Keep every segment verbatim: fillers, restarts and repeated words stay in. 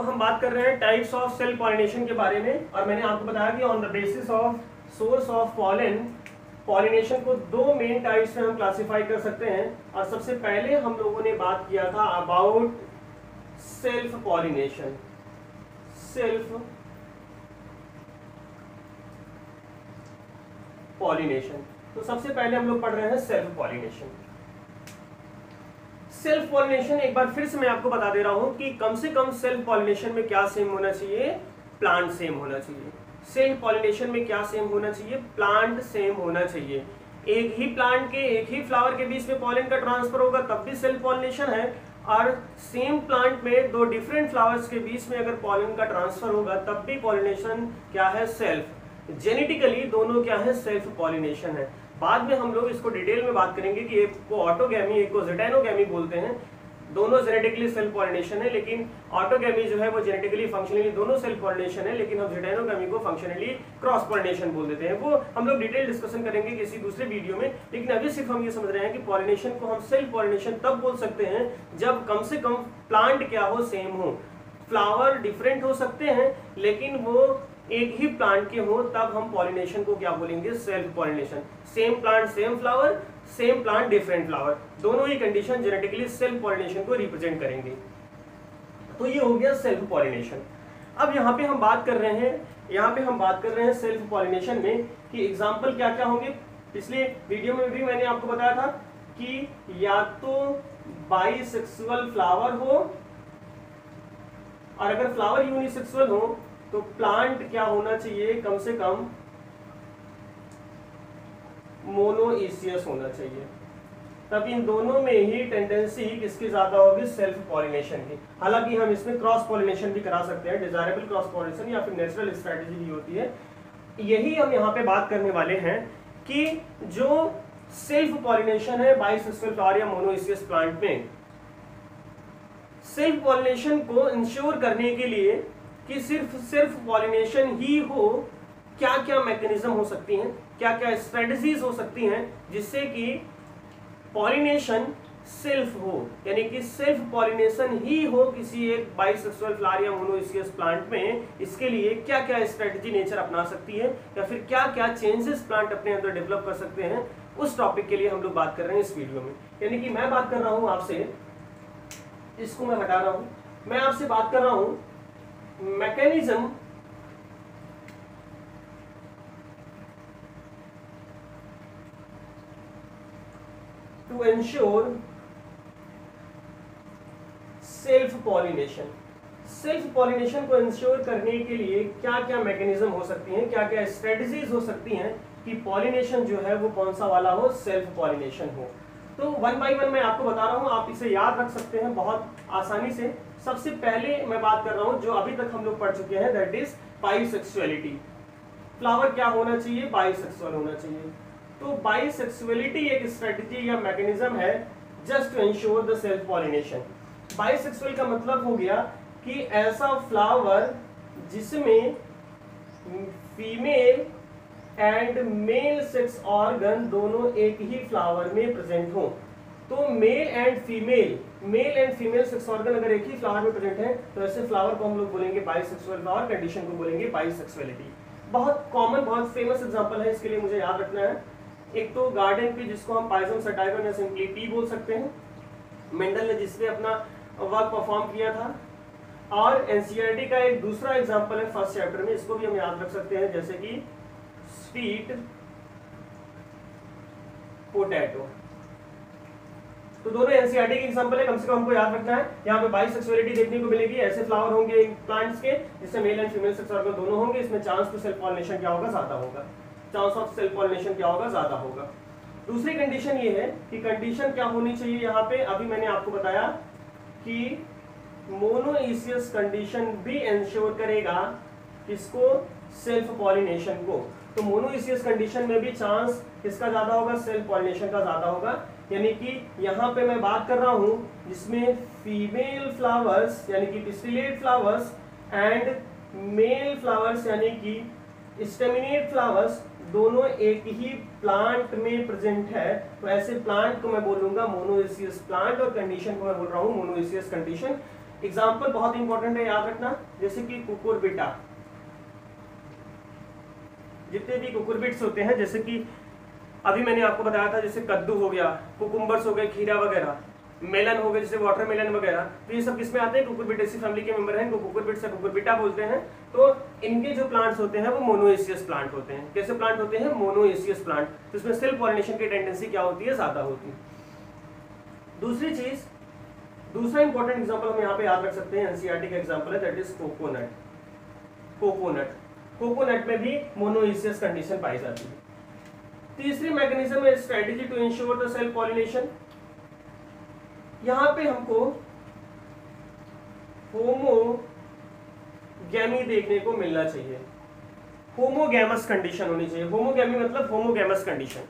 तो हम बात कर रहे हैं टाइप्स ऑफ सेल पॉलिनेशन के बारे में, और मैंने आपको बताया कि on the basis of source of pollen pollination को दो मेन टाइप्स में हम क्लासिफाई कर सकते हैं। और सबसे पहले हम लोगों ने बात किया था about self pollination, self pollination. तो सबसे पहले हम लोग पढ़ रहे हैं सेल्फ पॉलिनेशन। सेल्फ पॉलिनेशन एक बार फिर से मैं आपको बता दे रहा हूं कि कम से कम सेल्फ पॉलिनेशन में क्या सेम होना चाहिए, प्लांट सेम होना चाहिए। सेल्फ पॉलिनेशन में क्या सेम होना चाहिए, प्लांट सेम होना चाहिए। एक ही प्लांट के एक ही फ्लावर के बीच में पॉलन का ट्रांसफर होगा तब भी सेल्फ पॉलिनेशन है, और सेम प्लांट में दो डिफरेंट फ्लावर्स के बीच में अगर पॉलन का ट्रांसफर होगा तब भी पॉलिनेशन क्या है, सेल्फ। जेनेटिकली दोनों क्या है, सेल्फ पॉलिनेशन है। बाद में हम लोग इसको डिटेल में बात करेंगे कि एक को ऑटोगैमी एक को ज़िटैनोगैमी बोलते हैं। दोनों जेनेटिकली सेल्फ पॉलिनेशन है, लेकिन ऑटोगैमी जो है वो जेनेटिकली फंक्शनली दोनों सेल्फ पॉलिनेशन है, लेकिन हम ज़िटैनोगैमी को फंक्शनली क्रॉस पॉलिनेशन बोल देते हैं। वो हम लोग डिटेल डिस्कशन करेंगे किसी दूसरे वीडियो में, लेकिन अभी सिर्फ हम ये समझ रहे हैं कि पॉलिनेशन को हम सेल्फ पॉलिनेशन तब बोल सकते हैं जब कम से कम प्लांट क्या हो, सेम हो। फ्लावर डिफरेंट हो सकते हैं लेकिन वो एक ही प्लांट के हो, तब हम पॉलिनेशन को क्या बोलेंगे, self pollination. Same plant same flower, same plant different flower, दोनों ही कंडीशन जेनेटिकली सेल्फ पॉलिनेशन को रिप्रेजेंट करेंगे। तो ये हो गया सेल्फ पॉलिनेशन। अब यहाँ पे हम बात कर रहे हैं यहाँ पे हम बात कर रहे हैं सेल्फ पॉलिनेशन में कि एग्जाम्पल क्या क्या होंगे। पिछले वीडियो में भी मैंने आपको बताया था कि या तो बाइसेक्सुअल फ्लावर हो, और अगर फ्लावर यूनिसेक्सुअल हो तो प्लांट क्या होना चाहिए, कम से कम मोनोइसियस होना चाहिए। तब इन दोनों में ही टेंडेंसी किसकी ज्यादा होगी, सेल्फ पॉलिनेशन की। हालांकि हम इसमें क्रॉस पॉलिनेशन भी करा सकते हैं, डिजायरेबल क्रॉस पॉलिनेशन या फिर नेचुरल स्ट्रेटेजी भी होती है। यही हम यहाँ पे बात करने वाले हैं कि जो सेल्फ पॉलिनेशन है बाइसेक्सुअल फ्लावर या मोनोइसियस प्लांट में, सेल्फ पॉलिनेशन को इंश्योर करने के लिए कि सिर्फ सिर्फ पॉलिनेशन ही हो, क्या क्या मैकेनिज्म हो सकती हैं, क्या क्या स्ट्रेटजीज हो सकती हैं जिससे कि पॉलिनेशन सेल्फ हो, यानी कि सेल्फ पॉलिनेशन ही हो किसी एक बाइसेक्सुअल फ्लावर या मोनोइसियस प्लांट में। इसके लिए क्या क्या स्ट्रेटजी नेचर अपना सकती है, या फिर क्या क्या चेंजेस प्लांट अपने अंदर डेवलप कर सकते हैं, उस टॉपिक के लिए हम लोग बात कर रहे हैं इस वीडियो में। यानी कि मैं बात कर रहा हूँ आपसे, इसको मैं हटा रहा हूँ, मैं आपसे बात कर रहा हूँ mechanism to ensure self pollination. Self pollination को इंश्योर करने के लिए क्या क्या मैकेनिज्म हो सकती हैं, क्या क्या स्ट्रेटजीज हो सकती हैं कि पॉलिनेशन जो है वो कौन सा वाला हो, सेल्फ पॉलिनेशन हो। तो वन बाई वन मैं आपको बता रहा हूँ, आप इसे याद रख सकते हैं बहुत आसानी से। सबसे पहले मैं बात कर रहा हूँ जो अभी तक हम लोग पढ़ चुके हैं, दैट इज बाइसेक्सुअलिटी। फ्लावर क्या होना चाहिए, बाइसेक्सुअल होना चाहिए। तो बाइसेक्सुअलिटी एक स्ट्रेटजी या मैकेनिज्म है just to ensure the self pollination. Bisexual का मतलब हो गया कि ऐसा फ्लावर जिसमें female and male sex organ दोनों एक ही फ्लावर में प्रेजेंट हो। तो male and female male and female sex organ अगर एक ही फ्लावर में प्रेजेंट है तो ऐसे फ्लावर को हम लोग बोलेंगे बाइसेक्सुअल, और कंडीशन को बोलेंगे बाइसेक्सुअलिटी। बहुत कॉमन, बहुत फेमस एग्जांपल है, इसके लिए मुझे याद रखना है। एक तो गार्डन पे जिसको हम पाइसम सटाइवम या सिंपली पी बोल सकते हैं, मेंडल ने जिसने अपना वर्क परफॉर्म किया था। और एनसीईआरटी का एक दूसरा एग्जाम्पल है फर्स्ट चैप्टर में, इसको भी हम याद रख सकते हैं, जैसे कि स्वीट पोटैटो। तो दोनों एनसीईआरटी के एग्जाम्पल है, कम से कम हमको याद रखना है। यहाँ पे बाइसेक्सुअलिटी देखने को मिलेगी, ऐसे फ्लावर होंगे प्लांट्स के जिसमें male and female sex organ दोनों होंगे। इसमें चांस टू सेल्फ पॉलिनेशन क्या होगा, ज्यादा होगा। चांस ऑफ सेल्फ पॉलिनेशन क्या होगा, ज्यादा होगा। दूसरी कंडीशन ये है कि कंडीशन क्या होनी चाहिए, यहाँ पे अभी मैंने आपको बताया कि मोनोइसियस कंडीशन भी इंश्योर करेगा इसको, सेल्फ पॉलिनेशन को। तो मोनोइसियस कंडीशन में भी चांस किसका ज्यादा होगा, सेल्फ पॉलिनेशन का ज्यादा होगा। यानी कि यहाँ पे मैं बात कर रहा हूँ जिसमें फीमेल फ्लावर्स यानी कि pistillate flowers and male flowers यानी कि स्टेमिनेट फ्लावर्स दोनों एक ही प्लांट में प्रेजेंट है, तो ऐसे प्लांट को मैं बोलूँगा मोनोइसियस प्लांट, और कंडीशन को मैं बोल रहा हूँ मोनोइसियस कंडीशन। एग्जाम्पल बहुत इंपॉर्टेंट है, याद रखना। जैसे कि कुकुरबिटा, जितने भी कुकुरबिट्स होते हैं, जैसे कि अभी मैंने आपको बताया था, जैसे कद्दू हो गया, कुकुम्बर्स हो गए, खीरा वगैरह, मेलन हो गए जैसे वाटरमेलन वगैरह, तो ये सब किसमें आते हैं, कुकुरबिटेसी फैमिली के मेंबर हैं। इनको कुकुरबिट्स या कुकुरबिटा बोलते हैं। तो इनके जो प्लांट्स होते हैं वो मोनोएसियस प्लांट होते हैं। कैसे प्लांट होते हैं, मोनोएसियस प्लांट। तो इसमें सेल्फ पॉलिनेशन की टेंडेंसी क्या होती है, ज्यादा होती है। दूसरी चीज, दूसरा इंपॉर्टेंट एग्जाम्पल हम यहाँ पे याद रख सकते हैं, एनसीईआरटी का एग्जाम्पल है, that is coconut. Coconut coconut में भी मोनोएसियस कंडीशन पाई जाती है। तीसरी मैकेनिज्म है strategy to ensure the self pollination. यहाँ पे हमको होमोगैमी देखने को मिलना चाहिए, होमोगैमस कंडीशन होनी चाहिए। होमोगैमी मतलब होमोगैमस कंडीशन।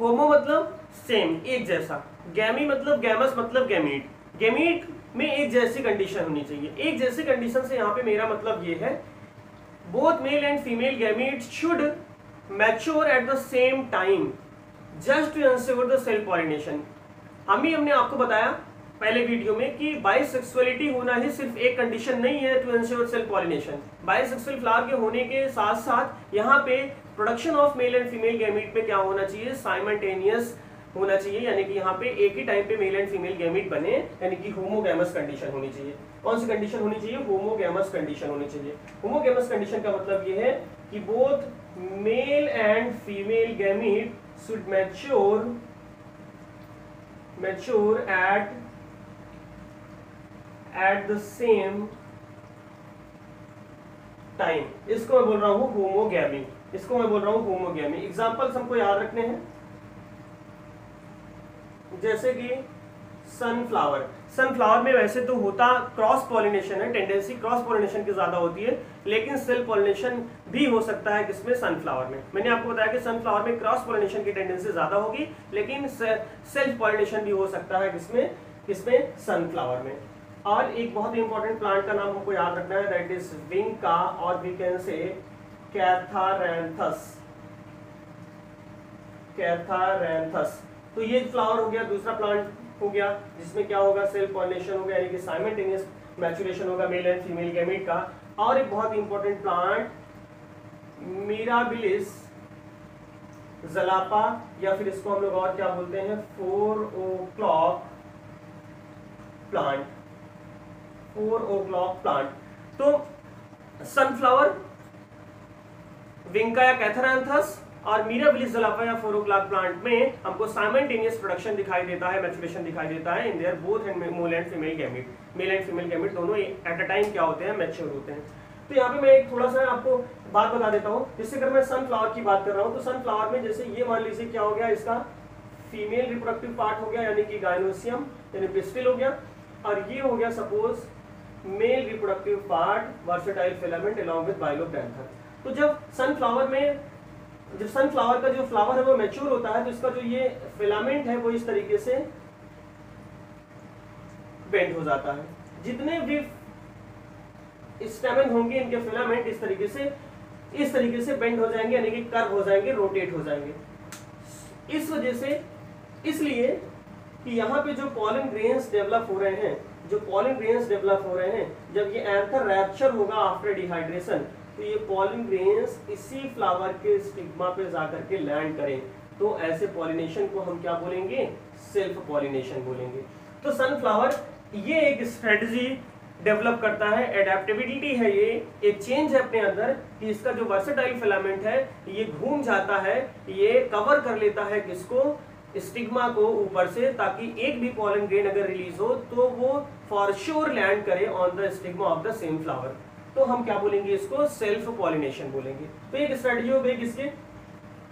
होमो मतलब सेम, एक जैसा, गैमी मतलब गैमस मतलब गैमीट, गैमीट में एक जैसी कंडीशन होनी चाहिए। एक जैसी कंडीशन से यहाँ पे मेरा मतलब ये है, both male and female gamete should mature at the same time just to ensure the self pollination. अभी हमने आपको बताया पहले वीडियो में कि बाइसेक्सुअलिटी होना ही सिर्फ एक कंडीशन नहीं है to ensure self pollination. Bisexual flower के होने के साथ साथ यहाँ पे production of male and female gamete में क्या होना चाहिए, साइमल्टेनियस होना चाहिए, यानी कि यहाँ पे एक ही टाइम पे मेल एंड फीमेल गैमीट बने, यानी कि होमोगैमस कंडीशन होनी चाहिए। कौन सी कंडीशन होनी चाहिए, होमोगैमस कंडीशन होनी चाहिए। होमोगैमस कंडीशन का मतलब ये है कि both male and female gamete should mature mature at at the same time। इसको मैं बोल रहा हूँ होमोगैमी, इसको मैं बोल रहा हूँ होमोगैमी। एग्जाम्पल्स हमको याद रखने हैं, जैसे कि सनफ्लावर। सनफ्लावर में वैसे तो होता क्रॉस पॉलिनेशन है, टेंडेंसी क्रॉस पॉलिनेशन की ज़्यादा होती है, लेकिन सेल्फ पॉलिनेशन भी हो सकता है किसमें, सनफ्लावर में। मैंने आपको बताया कि सनफ्लावर में क्रॉस पॉलिनेशन की टेंडेंसी ज़्यादा होगी, लेकिन सेल्फ पॉलिनेशन भी हो सकता है किसमें, किसमें, सनफ्लावर में। और एक बहुत इंपॉर्टेंट प्लांट का नाम हमको याद रखना है, दैट इज विंग का, और वी कैन से कैथारेंथस। कैथारेंथस तो ये फ्लावर हो गया, दूसरा प्लांट हो गया जिसमें क्या होगा, सेल्फ पॉलिनेशन होगा, यानी कि साइमल्टेनियस मैच्यूरेशन होगा मेल एंड फीमेल गैमीट का। और एक बहुत इंपॉर्टेंट प्लांट मिराबिलिस जलापा, या फिर इसको हम लोग और क्या बोलते हैं, four o'clock plant, four o'clock plant. तो सनफ्लावर, विंका या कैथारेंथस और मिराबिलिस जलापा या फोर ओ क्लॉक प्लांट में हमको साइमल्टेनियस प्रोडक्शन दिखाई देता है, मैच्यूरेशन दिखाई देता है in their both and male and female gamete. Male and female gamete दोनों एट अ टाइम क्या होते हैं, मैच्योर होते हैं। तो यहाँ पे मैं एक थोड़ा सा आपको बात बता देता हूँ, जिससे अगर मैं सनफ्लावर की बात कर रहा हूँ तो सनफ्लावर में जैसे ये मान लीजिए क्या हो गया, इसका फीमेल रिप्रोडक्टिव पार्ट हो गया, यानी कि गायनोसियम यानी पिस्टिल हो गया, और ये हो गया suppose male reproductive part, versatile filament along with bilobed anther. तो जब सनफ्लावर में, जब सनफ्लावर का जो फ्लावर है वो मैच्योर होता है, तो इसका जो ये फिलामेंट है वो इस तरीके से बेंड हो जाता है। जितने भी स्टेमन होंगे इनके फिलामेंट इस तरीके से, इस तरीके से बेंड हो जाएंगे, यानी कि कर्व हो जाएंगे, रोटेट हो जाएंगे। इस वजह से, इसलिए कि यहाँ पे जो पॉलन ग्रेन्स डेवलप हो रहे हैं, जो पॉलन ग्रेन्स डेवलप हो रहे हैं, जब ये एंथर रैप्चर होगा आफ्टर डिहाइड्रेशन, तो ये पॉलन ग्रेन्स इसी फ्लावर के स्टिग्मा पे जाकर के लैंड करें, तो ऐसे पॉलिनेशन को हम क्या बोलेंगे, सेल्फ पॉलिनेशन बोलेंगे। तो सनफ्लावर ये एक स्ट्रेटजी डेवलप करता है, एडेप्टेबिलिटी है, ये एक चेंज है अपने अंदर कि इसका जो वर्सेटाइल फिलामेंट है ये घूम जाता है, ये कवर कर लेता है किसको, स्टिग्मा को ऊपर से, ताकि एक भी पॉलन ग्रेन अगर रिलीज हो तो वो फॉर श्योर लैंड करे on the stigma of the same flower. तो हम क्या बोलेंगे, इसको सेल्फ पॉलिनेशन बोलेंगे। तो एक स्ट्रेटजी हो गई किसके,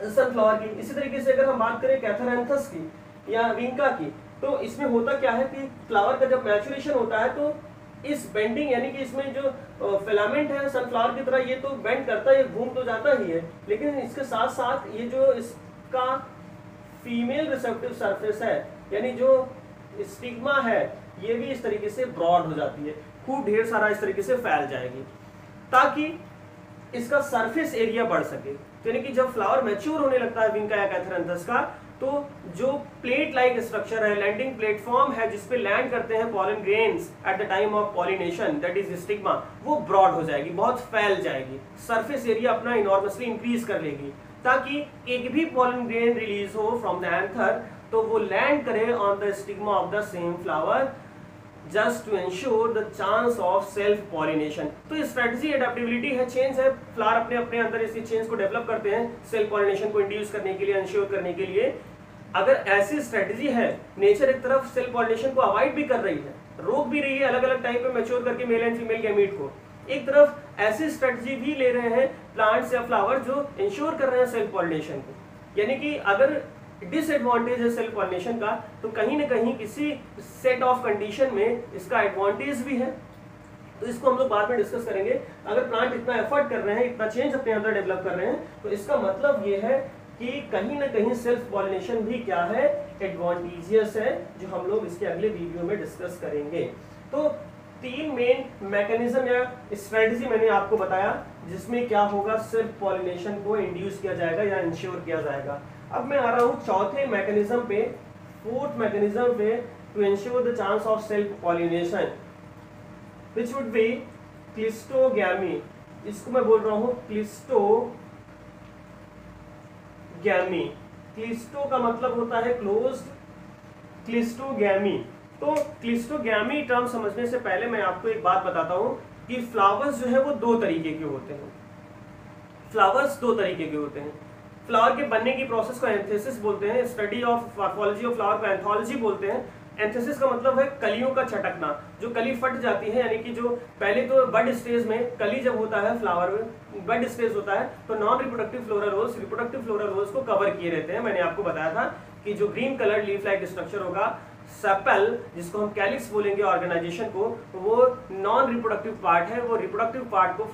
सनफ्लावर की। इसी तरीके से अगर हम बात करें कैथारेंथस की या विंका की, तो इसमें होता क्या है कि फ्लावर का जब मैच्यूरेशन होता है तो इस बेंडिंग, यानी कि इसमें जो फिलामेंट है सनफ्लावर की तरह, ये तो बेंड करता है, घूम तो जाता ही है, लेकिन इसके साथ साथ ये जो इसका फीमेल रिसेप्टिव सरफेस है, यानी जो स्टिग्मा है, ये भी इस तरीके से ब्रॉड हो जाती है, खूब ढेर सारा इस तरीके से फैल जाएगी, ताकि इसका सरफेस एरिया बढ़ सके। तो यानी कि जब फ्लावर मैच्योर होने लगता है विंका या कैथारेंथस का, तो जो प्लेट लाइक स्ट्रक्चर है, लैंडिंग प्लेटफॉर्म है जिसपे लैंड करते हैं pollen grains at the time of pollination, that is stigma, वो ब्रॉड हो जाएगी, बहुत फैल जाएगी, सरफेस एरिया अपना इनॉर्मसली इंक्रीज कर लेगी, ताकि एक भी पॉलन ग्रेन रिलीज हो फ्रॉम द एंथर तो वो लैंड करे on the stigma of the same flower, just to ensure the chance of self pollination. तो स्ट्रेटजी एडेप्टिबिलिटी है, चेंज है, फ्लावर अपने अपने अंदर इसी चेंज को डेवलप करते हैं सेल्फ पॉलिनेशन को इंड्यूस करने के लिए, एंश्योर करने के लिए। अगर ऐसी स्ट्रेटजी है, नेचर एक तरफ सेल्फ पॉलिनेशन को अवॉइड भी कर रही है, रोक भी रही है अलग अलग टाइप में मैच्योर करके मेल एंड फीमेल गैमीट को, एक तरफ ऐसी स्ट्रेटजी भी ले रहे हैं प्लांट्स या फ्लावर जो इंश्योर कर रहे हैं सेल्फ पॉलिनेशन को। यानी कि अगर डिसएडवांटेज है सेल्फ पॉलिनेशन का, तो कहीं ना कहीं किसी सेट ऑफ कंडीशन में इसका एडवांटेज भी है, तो इसको हम लोग बाद में डिस्कस करेंगे। अगर प्लांट इतना एफर्ट कर रहे हैं, इतना चेंज अपने अंदर डेवलप कर रहे हैं, तो इसका मतलब ये है कि कहीं ना कहीं सेल्फ पॉलिनेशन भी क्या है, एडवांटेजियस है, जो हम लोग इसके अगले वीडियो में डिस्कस करेंगे। तो तीन मेन मैकेनिज्म या स्ट्रेटजी मैंने आपको बताया जिसमें क्या होगा, सेल्फ पॉलिनेशन को इंड्यूस किया जाएगा या इंश्योर किया जाएगा। अब मैं आ रहा हूँ चौथे मैकेनिज्म पे, फोर्थ मैकेनिज्म पे, to ensure the chance of self pollination, which would be cleistogamy. इसको मैं बोल रहा हूँ क्लिस्टोगैमी। क्लिस्टो का मतलब होता है क्लोज्ड, क्लिस्टोगैमी। तो क्लिस्टोगैमी टर्म समझने से पहले मैं आपको एक बात बताता हूँ कि फ्लावर्स जो है वो दो तरीके के होते हैं। फ्लावर्स दो तरीके के होते हैं। फ्लावर के बनने की प्रोसेस को एंथेसिस बोलते हैं, study of morphology of flower को एंथोलॉजी बोलते हैं। एंथेसिस का मतलब है कलियों का छटकना, जो कली फट जाती है, यानी कि जो पहले तो बड स्टेज में कली जब होता है फ्लावर में, बड स्टेज होता है, तो non reproductive floral whorls reproductive floral रोज को कवर किए रहते हैं। मैंने आपको बताया था कि जो green colour leaf like structure होगा, सेपल जिसको हम कैलिक्स बोलेंगे ऑर्गेनाइजेशन को, वो नॉन रिप्रोडक्टिव पार्ट है, वो रिप्रोडक्टिव पार्ट को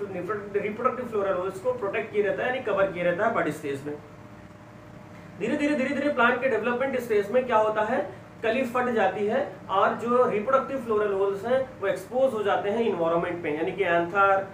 रिप्रोडक्टिव फ्लोरल रोज को प्रोटेक्ट किया रहता है, यानी कवर किया रहता है बड स्टेज में। धीरे धीरे धीरे धीरे प्लांट के डेवलपमेंट स्टेज में क्या होता है, कली फट जाती है और जो रिप्रोडक्टिव फ्लोरल रोल्स हैं वो एक्सपोज हो जाते हैं इन्वायरमेंट पे, यानी कि एंथर,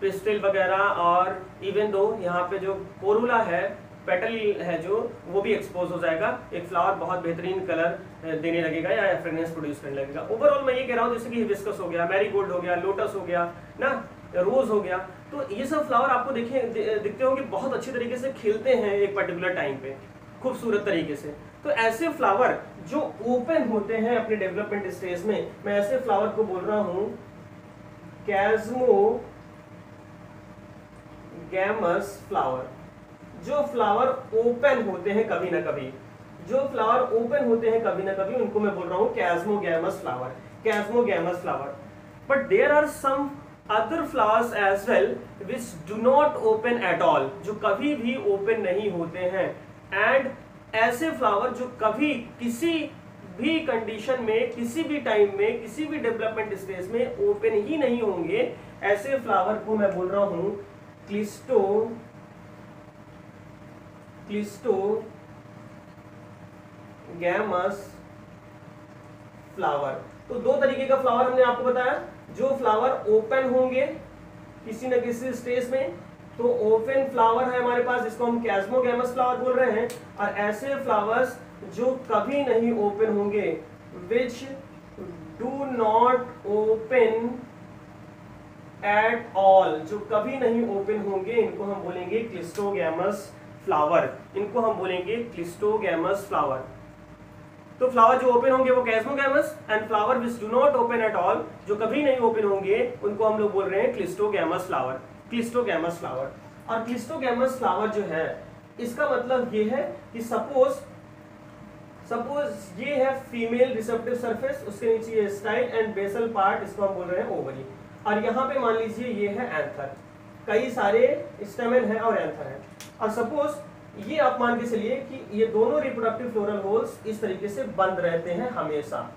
पिस्टिल वगैरह, और इवन दो यहाँ पे जो कोरुला है, पेटल है जो, वो भी एक्सपोज हो जाएगा, एक फ्लावर बहुत बेहतरीन कलर देने लगेगा या फ्रेग्रेंस प्रोड्यूस करने लगेगा। ओवरऑल मैं ये कह रहा हूँ, जैसे कि हिबिस्कस हो गया, मैरीगोल्ड हो गया, लोटस हो गया ना, रोज हो गया, तो ये सब फ्लावर आपको देखे दिखते होंगे बहुत अच्छे तरीके से खिलते हैं एक पर्टिकुलर टाइम पे, खूबसूरत तरीके से। तो ऐसे फ्लावर जो ओपन होते हैं अपने डेवलपमेंट स्टेज में, मैं ऐसे फ्लावर को बोल रहा हूँ चैस्मोगैमस फ्लावर। जो फ्लावर ओपन होते हैं कभी ना कभी, जो फ्लावर ओपन होते हैं कभी ना कभी, उनको मैं बोल रहा हूँ chasmogamous flower, chasmogamous flower. But there are some other flowers as well which do not open at all, जो कभी भी ओपन नहीं होते हैं, एंड ऐसे फ्लावर जो कभी किसी भी कंडीशन में, किसी भी टाइम में, किसी भी डेवलपमेंट स्टेज में ओपन ही नहीं होंगे, ऐसे फ्लावर को मैं बोल रहा हूँ क्लिस्टो क्लिस्टोगैमस फ्लावर। तो दो तरीके का फ्लावर हमने आपको बताया, जो फ्लावर ओपन होंगे किसी न किसी स्टेज में, तो ओपन फ्लावर है हमारे पास जिसको हम चैस्मोगैमस फ्लावर बोल रहे हैं, और ऐसे फ्लावर्स जो कभी नहीं ओपन होंगे, which do not open at all, जो कभी नहीं ओपन होंगे, इनको हम बोलेंगे क्लिस्टोगैमस फ्लावर, इनको हम बोलेंगे क्लिस्टोगैमस फ्लावर। तो फ्लावर जो ओपन होंगे वो chasmogamous, and flower which do not open at all, जो कभी नहीं ओपन होंगे, उनको हम लोग बोल रहे हैं क्लिस्टोगैमस फ्लावर, क्लिस्टोगैमस फ्लावर। और क्लिस्टोगैमस फ्लावर जो है, इसका मतलब ये है कि सपोज सपोज ये है फीमेल रिसेप्टिव सरफेस, उसके नीचे ये स्टाइल एंड बेसल पार्ट, इसको हम बोल रहे हैं ओवरी, और यहाँ पे मान लीजिए ये है एंथर, कई सारे स्टेमन है और एंथर है, और सपोज ये आप मान के चलिए कि ये दोनों रिप्रोडक्टिव फ्लोरल होल्स इस तरीके से बंद रहते हैं हमेशा,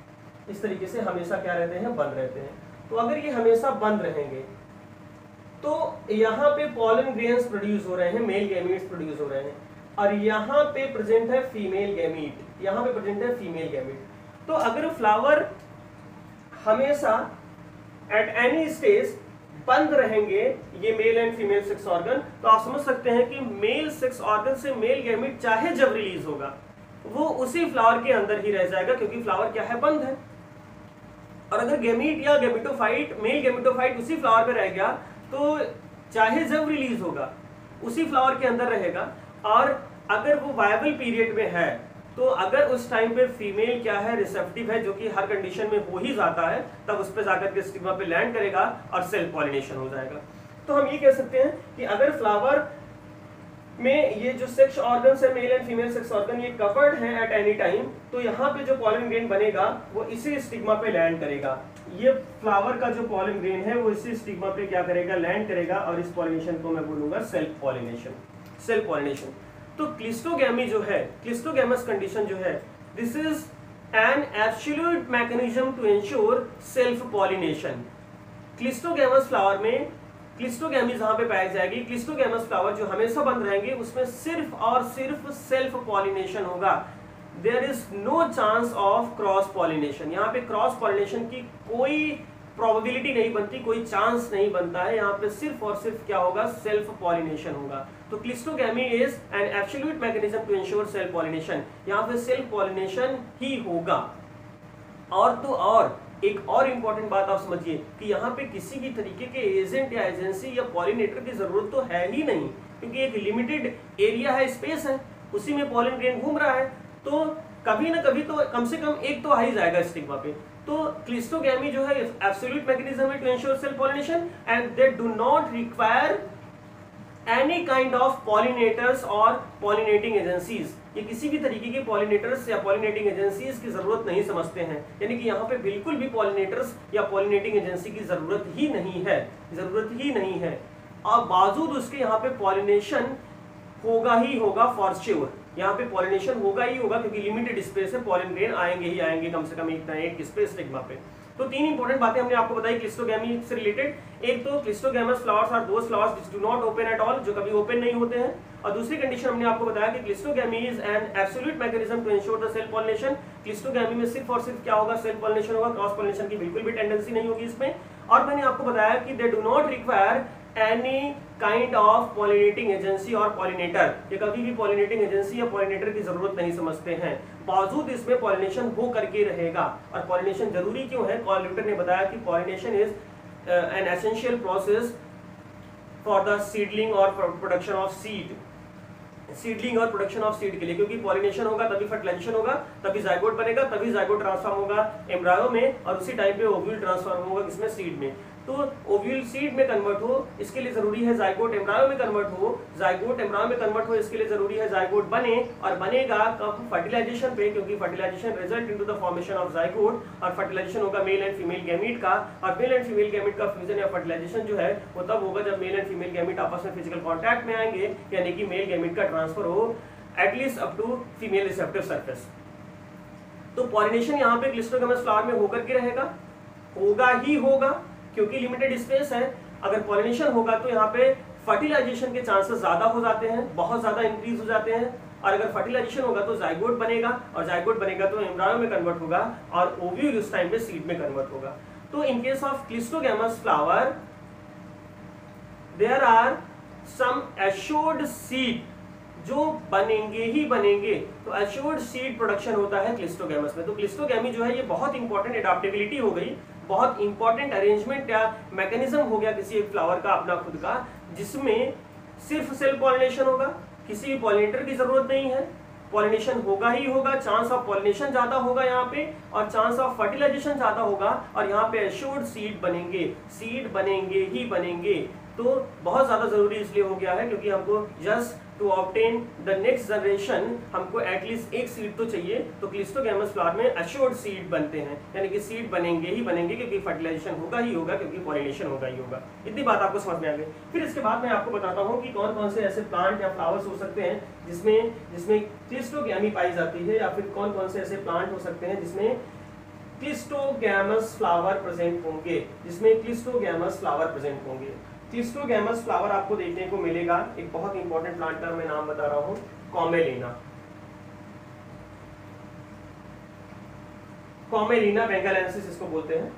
इस तरीके से हमेशा क्या रहते हैं, बंद रहते हैं। तो अगर ये हमेशा बंद रहेंगे तो यहाँ पे पॉलन ग्रेन्स प्रोड्यूस हो रहे हैं, मेल गैमीट्स प्रोड्यूस हो रहे हैं, और यहाँ पे प्रेजेंट है फीमेल गैमीट, यहाँ पे प्रेजेंट है फीमेल गैमीट। तो अगर फ्लावर हमेशा एट एनी स्टेज बंद रहेंगे, ये male and female sex organ, तो आप समझ सकते हैं कि मेल सेक्स ऑर्गन से मेल गैमीट चाहे जब रिलीज होगा, वो उसी फ्लावर के अंदर ही रह जाएगा क्योंकि फ्लावर क्या है, बंद है। और अगर गेमीट या गेमिटोफाइट, मेल गेमिटोफाइट उसी फ्लावर में रह गया तो चाहे जब रिलीज होगा उसी फ्लावर के अंदर रहेगा। और अगर वो वायबल पीरियड में है तो अगर उस टाइम पे फीमेल क्या है, रिसेप्टिव है, जो कि हर कंडीशन में हो ही जाता है, तब उस पर जाकर के स्टिग्मा पे लैंड करेगा और सेल्फ पॉलिनेशन हो जाएगा। तो हम ये कह सकते हैं कि अगर फ्लावर में ये जो सेक्स ऑर्गन्स है, male and female sex organ, ये कवर्ड है एट एनी टाइम, तो यहाँ पे जो पॉलन ग्रेन बनेगा वो इसी स्टिग्मा पे लैंड करेगा। ये फ्लावर का जो पॉलन ग्रेन है वो इसी स्टिग्मा पे क्या करेगा, लैंड करेगा। और इस पॉलिनेशन को मैं बोलूंगा सेल्फ पॉलिनेशन, सेल्फ पॉलिनेशन। तो क्लिस्टोगैमी जो है, क्लिस्टोगैमस कंडीशन जो है, this is an absolute mechanism to ensure self pollination. Cleistogamous flower में क्लिस्टोगैमी जहां पे पाई जाएगी, क्लिस्टोगैमस फ्लावर जो हमेशा बंद रहेंगे, उसमें सिर्फ और सिर्फ सेल्फ पॉलिनेशन होगा। There is no chance of cross pollination. यहाँ पे क्रॉस पॉलिनेशन की कोई प्रोबेबिलिटी नहीं बनती, कोई चांस नहीं बनता है। यहाँ पे सिर्फ और सिर्फ क्या होगा, सेल्फ पॉलिनेशन होगा। तो cleistogamy is an absolute mechanism to ensure self pollination. यहाँ पे सेल्फ पॉलिनेशन ही होगा। और तो और एक और इम्पॉर्टेंट बात आप समझिए कि यहाँ पे किसी भी तरीके के एजेंट या एजेंसी या पॉलिनेटर की जरूरत तो है ही नहीं, क्योंकि एक लिमिटेड एरिया है, स्पेस है, उसी में पॉलन ग्रेन घूम रहा है। तो कभी ना कभी तो कम से कम एक तो आ ही जाएगा स्टिग्मा पे। तो क्लिस्टोगैमी जो है एब्सोल्यूट मैकेनिज्म है to ensure self pollination and they do not require any kind of pollinators और पॉलिनेटिंग एजेंसीज। ये किसी भी तरीके के पॉलिनेटर्स या पॉलिनेटिंग एजेंसीज की जरूरत नहीं समझते हैं, यानी कि यहाँ पे बिल्कुल भी पॉलिनेटर्स या पॉलिनेटिंग एजेंसी की जरूरत ही नहीं है, जरूरत ही नहीं है। और बावजूद उसके यहाँ पे पॉलिनेशन होगा ही होगा फॉर श्योर। यहाँ पे पॉलिनेशन होगा ही होगा क्योंकि लिमिटेड स्पेस है, पॉलन ग्रेन आएंगे ही आएंगे, कम से कम एक ना एक स्पेस स्टिग्मा पे। तो तीन इंपॉर्टेंट बातें हमने आपको बताई क्लिस्टोगैमी से रिलेटेड। एक तो cleistogamous flowers are those flowers which do not open at all, जो कभी ओपन नहीं होते हैं। और दूसरी कंडीशन हमने आपको बताया कि cleistogamy is an absolute mechanism to ensure the self pollination. Cleistogamy में सिर्फ और सिर्फ क्या होगा, सेल्फ पॉलिनेशन होगा, क्रॉस पॉलिनेशन की बिल्कुल भी टेंडेंसी नहीं होगी इसमें। और मैंने आपको बताया कि they do not require any kind of pollinating agency और पॉलिनेटर। ये कभी भी पॉलिनेटिंग एजेंसी या पॉलिनेटर की जरूरत नहीं समझते हैं। बावजूद इसमें पॉलिनेशन हो करके रहेगा। और पॉलिनेशन जरूरी क्यों है? कॉलिनेटर ने बताया कि pollination is an essential process for the seedling और प्रोडक्शन ऑफ सीड, सीडलिंग और प्रोडक्शन ऑफ सीड के लिए, क्योंकि पॉलिनेशन होगा तभी फर्टिलाइजेशन होगा, तभी जायगोट बनेगा, तभी जायगोट ट्रांसफॉर्म होगा एम्ब्रायो में, और उसी टाइम पे ओव्यूल ट्रांसफॉर्म होगा किसमें, सीड में। तो ओव्यूल सीड में कन्वर्ट हो इसके लिए जरूरी है जायगोट एम्ब्रायो में कन्वर्ट हो, जायगोट एम्ब्रायो में कन्वर्ट हो इसके लिए जरूरी है जायगोट बने, और बनेगा कब, फर्टिलाइजेशन पे, क्योंकि fertilization result into the formation of zygote. और फर्टिलाइजेशन होगा मेल एंड फीमेल गैमीट का, और मेल एंड फीमेल गैमीट का फ्यूजन या फर्टिलाइजेशन जो है वो तब होगा जब मेल एंड फीमेल गैमीट आपस में फिजिकल कॉन्टैक्ट में आएंगे, यानी कि मेल गैमीट का ट्रांसफर हो at least up to female receptive surface. तो पॉलिनेशन यहाँ पे क्लिस्टोगैमस फ्लावर में होकर के रहेगा, होगा ही होगा क्योंकि लिमिटेड स्पेस है। अगर पॉलिनेशन होगा तो यहाँ पे फर्टिलाइजेशन के चांसेस ज्यादा हो जाते हैं, बहुत ज्यादा इंक्रीज हो जाते हैं। और अगर फर्टिलाइजेशन होगा तो जायगोट बनेगा, और जायगोट बनेगा तो एम्ब्रायो में कन्वर्ट होगा, और ओव्यूल उस टाइम पे सीड में कन्वर्ट होगा। तो in case of cleistogamous flower there are some assured seed जो बनेंगे ही बनेंगे। तो एश्योर्ड सीड प्रोडक्शन होता है क्लिस्टोगैमस में। तो क्लिस्टोगैमी जो है ये बहुत इंपॉर्टेंट एडाप्टेबिलिटी हो गई, बहुत इंपॉर्टेंट अरेंजमेंट या मैकेनिज्म हो गया किसी एक फ्लावर का अपना खुद का, जिसमें सिर्फ सेल्फ पॉलिनेशन होगा, किसी भी पॉलिनेटर की जरूरत नहीं है, पॉलिनेशन होगा ही होगा, चांस ऑफ पॉलिनेशन ज्यादा होगा यहाँ पे, और चांस ऑफ फर्टिलाइजेशन ज्यादा होगा, और यहाँ पे एश्योर्ड सीड बनेंगे, सीड बनेंगे ही बनेंगे। तो बहुत ज्यादा जरूरी इसलिए हो गया है क्योंकि हमको just to obtain the next generation हमको एटलीस्ट एक सीड तो चाहिए। तो क्लिस्टोगैमस फ्लावर में एश्योर्ड सीड बनते हैं, यानी कि सीड बनेंगे ही बनेंगे क्योंकि फर्टिलाइजेशन होगा ही होगा, क्योंकि पॉलिनेशन होगा ही होगा। इतनी बात आपको समझ में आ गई। फिर इसके बाद मैं आपको बताता हूँ कि कौन कौन से ऐसे प्लांट या फ्लावर्स हो सकते हैं जिसमें जिसमें क्लिस्टोगैमी पाई जाती है, या फिर कौन कौन से ऐसे प्लांट हो सकते हैं जिसमें क्लिस्टोगैमस फ्लावर प्रेजेंट होंगे, जिसमें क्लिस्टोगैमस फ्लावर प्रेजेंट होंगे। क्लिस्टोगैमस फ्लावर आपको देखने को मिलेगा, एक बहुत इंपॉर्टेंट प्लांट का मैं नाम बता रहा हूं, कॉमेलिना, कॉमेलिना बेंगालेंसिस इसको बोलते हैं।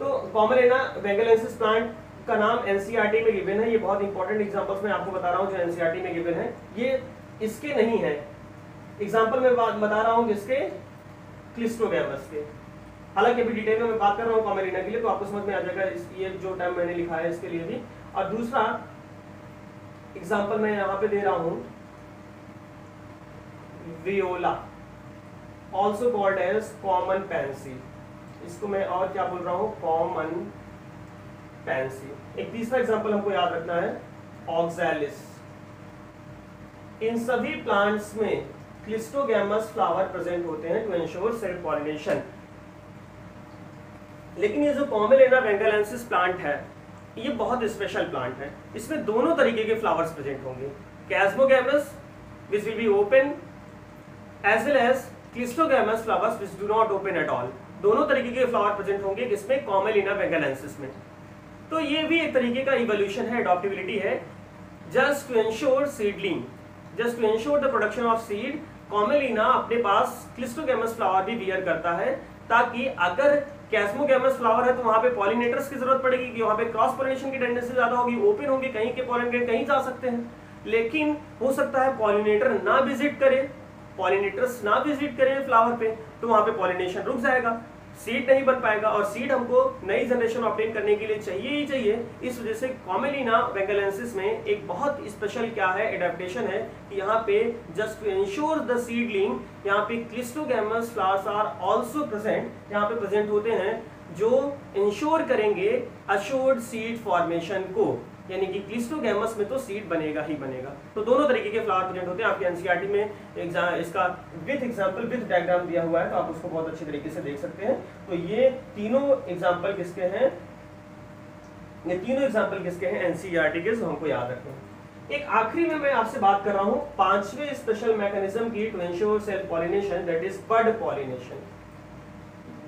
तो कॉमेलिना बेंगालेंसिस प्लांट का नाम एनसीईआरटी में गिवन है, ये बहुत इंपॉर्टेंट एग्जांपल्स में आपको बता रहा हूँ जो एनसीईआरटी में गिवन है, ये इसके नहीं है। एग्जांपल में बता रहा हूँ जिसके क्लिस्टोगैमस के, हालांकि अभी डिटेल में मैं बात कर रहा हूँ कॉमेलिना के लिए तो आपको समझ में आ जाएगा ये जो टर्म मैंने लिखा है इसके लिए भी। और दूसरा एग्जाम्पल मैं यहाँ पे दे रहा हूँ viola, also called as common pansy, इसको मैं और क्या बोल रहा हूँ, कॉमन पेंसी। एक तीसरा एग्जाम्पल हमको याद रखना है ऑक्सैलिस। इन सभी प्लांट्स में क्लिस्टोगैमस फ्लावर प्रेजेंट होते हैं टू एंश्योर सेल्फ पॉलिनेशन। लेकिन ये जो कॉमेलिना बेंगालेंसिस प्लांट है ये बहुत स्पेशल प्लांट है, इसमें दोनों तरीके के फ्लावर्स प्रेजेंट होंगे, chasmogamous which will be open as well as cleistogamous flowers which do not open at all. दोनों तरीके के फ्लावर प्रेजेंट होंगे किसमें, कॉमेलिना बेंगालेंसिस में। तो ये भी एक तरीके का इवोल्यूशन है, एडॉप्टेबिलिटी है, just to ensure seedling, just to ensure the production of seed. Commelina अपने पास क्लिस्टोगैमस फ्लावर भी वियर करता है ताकि अगर कैस्मोगैमस फ्लावर है तो वहाँ पे पॉलिनेटर्स की जरूरत पड़ेगी कि वहाँ पे क्रॉस पॉलिनेशन की टेंडेंसी ज्यादा होगी, ओपन होंगे, कहीं के पॉलन ग्रेड कहीं जा सकते हैं, लेकिन हो सकता है पॉलिनेटर ना विजिट करे, पॉलिनेटर्स ना विजिट करें फ्लावर पे, तो वहाँ पे पॉलिनेशन रुक जाएगा, सीड नहीं बन पाएगा। और सीड हमको नई जनरेशन ऑब्टेन करने के लिए चाहिए ही चाहिए। इस वजह से कॉमेलिना बेंगालेंसिस में एक बहुत स्पेशल क्या है, एडेप्टेशन है कि यहाँ पे just to ensure the seedling यहाँ पे cleistogamous flowers are also present, यहाँ पे प्रेजेंट होते हैं जो इंश्योर करेंगे अश्योर्ड सीड फॉर्मेशन को, यानी कि क्लिस्टोगैमस में तो सीड बनेगा ही बनेगा। तो दोनों तरीके के फ्लावर प्रेजेंट होते हैं। आपके एनसीईआरटी में एग्जाम इसका विद एग्जांपल विद डायग्राम दिया हुआ है तो आप उसको बहुत अच्छे तरीके से देख सकते हैं। तो ये तीनों एग्जांपल किसके हैं, ये तीनों एग्जांपल किसके हैं, एनसीईआरटी के, जो हमको याद रखें। एक आखिरी में मैं आपसे बात कर रहा हूँ पांचवें स्पेशल मैकेनिज्म की to ensure self pollination, that is bird pollination.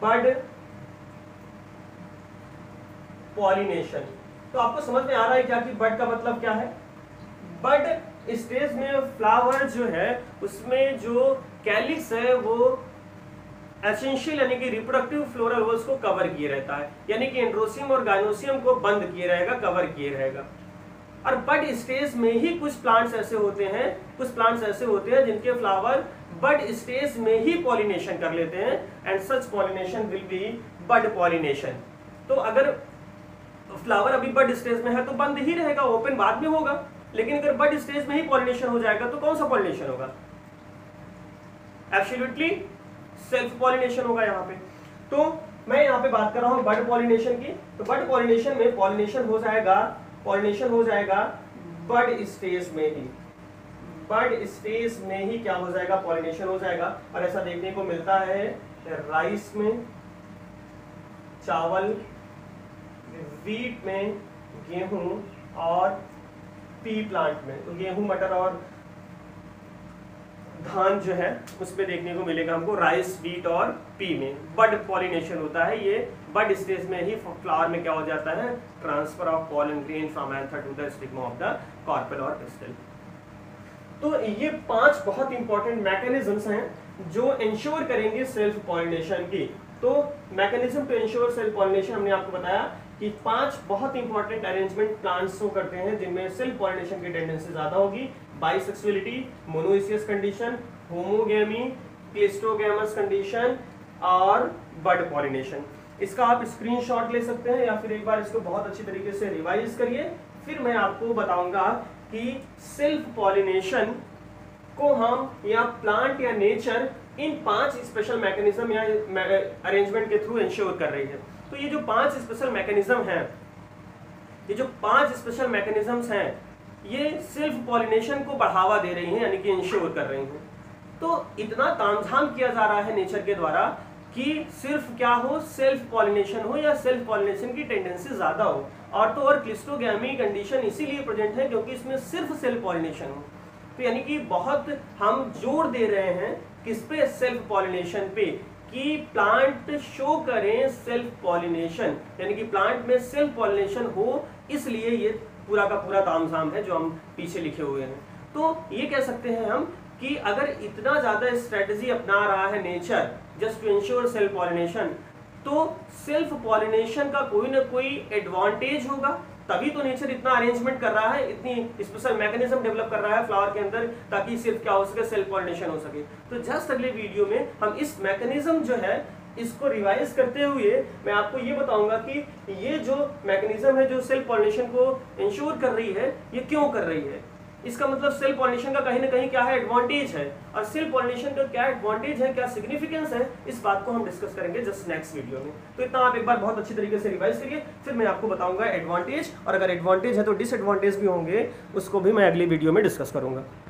Bird pollination तो आपको समझ में आ रहा है क्या कि बड का मतलब क्या है। बड स्टेज में फ्लावर जो है उसमें जो कैलिक्स है वो एसेंशियल यानी कि रिप्रोडक्टिव फ्लोरल वॉल्स को कवर किए रहता है, यानी कि एंड्रोसियम और गायनोसियम को बंद किए रहेगा, कवर किए रहेगा। और बड स्टेज में ही कुछ प्लांट्स ऐसे होते हैं, कुछ प्लांट्स ऐसे होते हैं जिनके फ्लावर बड स्टेज में ही पॉलिनेशन कर लेते हैं, and such pollination will be bud pollination. तो अगर फ्लावर अभी बड स्टेज में है तो बंद ही रहेगा, ओपन बाद में होगा, लेकिन अगर बड स्टेज में ही पॉलिनेशन हो जाएगा तो कौन सा पॉलिनेशन होगा, एब्सोल्युटली सेल्फ पॉलिनेशन होगा यहाँ पे। तो मैं यहाँ पे बात कर रहा हूँ बड पॉलिनेशन की। तो बड पॉलिनेशन में पॉलिनेशन हो जाएगा, पॉलिनेशन हो जाएगा बड स्टेज में ही, बड स्टेज में ही क्या हो जाएगा, पॉलिनेशन हो जाएगा। और ऐसा देखने को मिलता है राइस में, चावल, वीट में, गेहूं और पी प्लांट में। तो गेहूं, मटर और धान जो है उसमें देखने को मिलेगा हमको, राइस, वीट और पी में बड पॉलिनेशन होता है। ये बड स्टेज में ही फ्लावर में क्या हो जाता है, transfer of pollen grain from anther to the stigma of the carpel और पिस्टल। तो ये पांच बहुत इंपॉर्टेंट मैकेनिज्म्स हैं जो इंश्योर करेंगे सेल्फ पॉलिनेशन की। तो mechanism to ensure self pollination हमने आपको बताया कि पांच बहुत इंपॉर्टेंट अरेंजमेंट प्लांट्स को करते हैं जिनमें सेल्फ पॉलिनेशन की टेंडेंसी ज्यादा होगी, bisexuality, monoecious condition, homogamy, cleistogamous condition और बर्ड पॉलिनेशन। इसका आप स्क्रीनशॉट ले सकते हैं या फिर एक बार इसको बहुत अच्छी तरीके से रिवाइज करिए, फिर मैं आपको बताऊंगा कि सेल्फ पॉलिनेशन को हम या प्लांट या नेचर इन पांच स्पेशल मैकेनिज्म या अरेंजमेंट के थ्रू इंश्योर कर रही है। तो ये जो पांच स्पेशल मैकेनिज्म हैं, ये जो पांच स्पेशल मैकेनिज्म्स हैं, ये सेल्फ पॉलिनेशन को बढ़ावा दे रही हैं, यानी कि इंश्योर कर रही हैं। तो इतना तामझाम किया जा रहा है नेचर के द्वारा कि सिर्फ क्या हो, सेल्फ पॉलिनेशन हो या सेल्फ पॉलिनेशन की टेंडेंसी ज्यादा हो। और तो और क्लिस्टोगैमी कंडीशन इसीलिए प्रेजेंट है क्योंकि इसमें सिर्फ सेल्फ पॉलिनेशन हो। तो यानी कि बहुत हम जोर दे रहे हैं किस पे, सेल्फ पॉलिनेशन पे, कि प्लांट शो करें सेल्फ पॉलिनेशन, यानी कि प्लांट में सेल्फ पॉलिनेशन हो, इसलिए ये पूरा का पूरा तामझाम है जो हम पीछे लिखे हुए हैं। तो ये कह सकते हैं हम कि अगर इतना ज़्यादा स्ट्रेटजी अपना रहा है nature just to ensure self pollination, तो सेल्फ पॉलिनेशन का कोई ना कोई एडवांटेज होगा, तभी तो नेचर इतना अरेंजमेंट कर रहा है, इतनी स्पेशल मैकेनिज्म डेवलप कर रहा है फ्लावर के अंदर, ताकि सिर्फ क्या हो सके, सेल्फ पॉलिनेशन हो सके। तो जस्ट अगले वीडियो में हम इस मैकेनिज्म जो है इसको रिवाइज करते हुए मैं आपको ये बताऊंगा कि ये जो मैकेनिज्म है जो सेल्फ पॉलिनेशन को इंश्योर कर रही है, ये क्यों कर रही है। इसका मतलब सेल्फ पॉलिनेशन का कहीं ना कहीं क्या है, एडवांटेज है, और सेल्फ पॉलिनेशन का क्या एडवांटेज है, क्या सिग्निफिकेंस है, इस बात को हम डिस्कस करेंगे जस्ट नेक्स्ट वीडियो में। तो इतना आप एक बार बहुत अच्छी तरीके से रिवाइज करिए, फिर मैं आपको बताऊंगा एडवांटेज, और अगर एडवांटेज है तो डिसएडवांटेज भी होंगे, उसको भी मैं अगली वीडियो में डिस्कस करूंगा।